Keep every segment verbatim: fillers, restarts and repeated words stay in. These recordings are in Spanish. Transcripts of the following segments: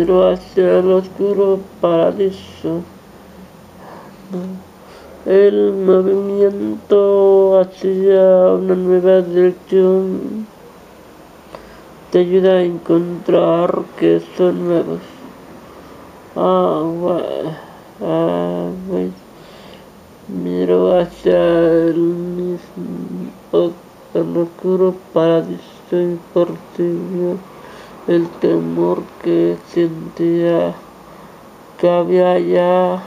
virou a ser oscuro paraíso. El movimiento hacia una nueva dirección te ayuda a encontrar que son nuevos. Ah, ah, pues, miro hacia el mismo el oscuro paraíso y percibió el temor que sentía que había allá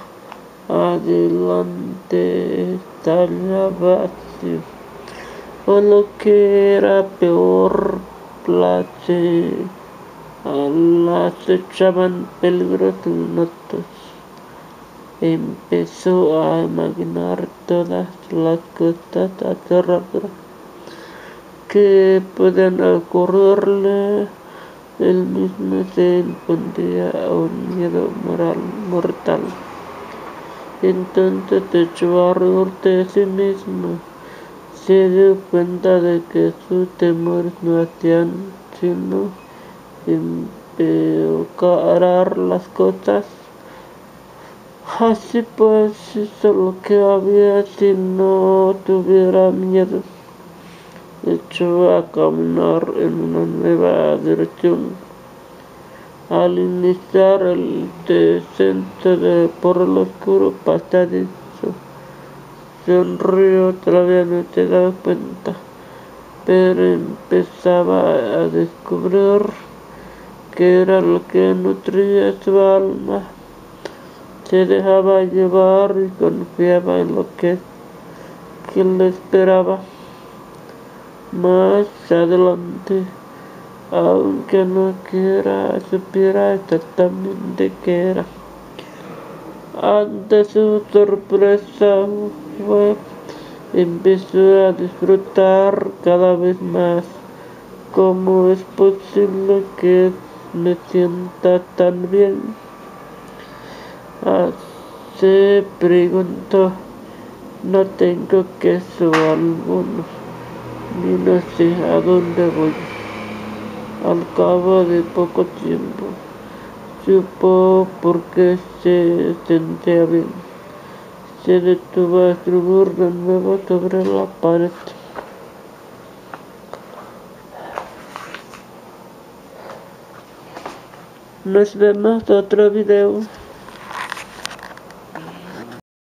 adelante. Estaba vacío, o lo que era peor, place, las echaban peligros notos. Empezó a imaginar todas las cosas aterradoras que podían ocurrirle. Él mismo se impondía a un miedo moral, mortal. Entonces echó a reír de sí mismo. Se dio cuenta de que sus temores no hacían sino empeorar las cosas. Así pues, hizo lo que había si no tuviera miedo. Echó a caminar en una nueva dirección. Al iniciar el descenso de por el oscuro pasadizo, sonrió, todavía no se daba cuenta, pero empezaba a descubrir que era lo que nutría su alma. Se dejaba llevar y confiaba en lo que, que le esperaba. Más adelante, aunque no quiera, supiera exactamente qué era. Ante su sorpresa, fue, empezó a disfrutar cada vez más. ¿Cómo es posible que me sienta tan bien? Ah, se preguntó. No tengo queso alguno, ni no sé a dónde voy. Al cabo de poco tiempo, supo por qué se sentía bien. Se detuvo a escribir de nuevo sobre la pared. Nos vemos en otro video.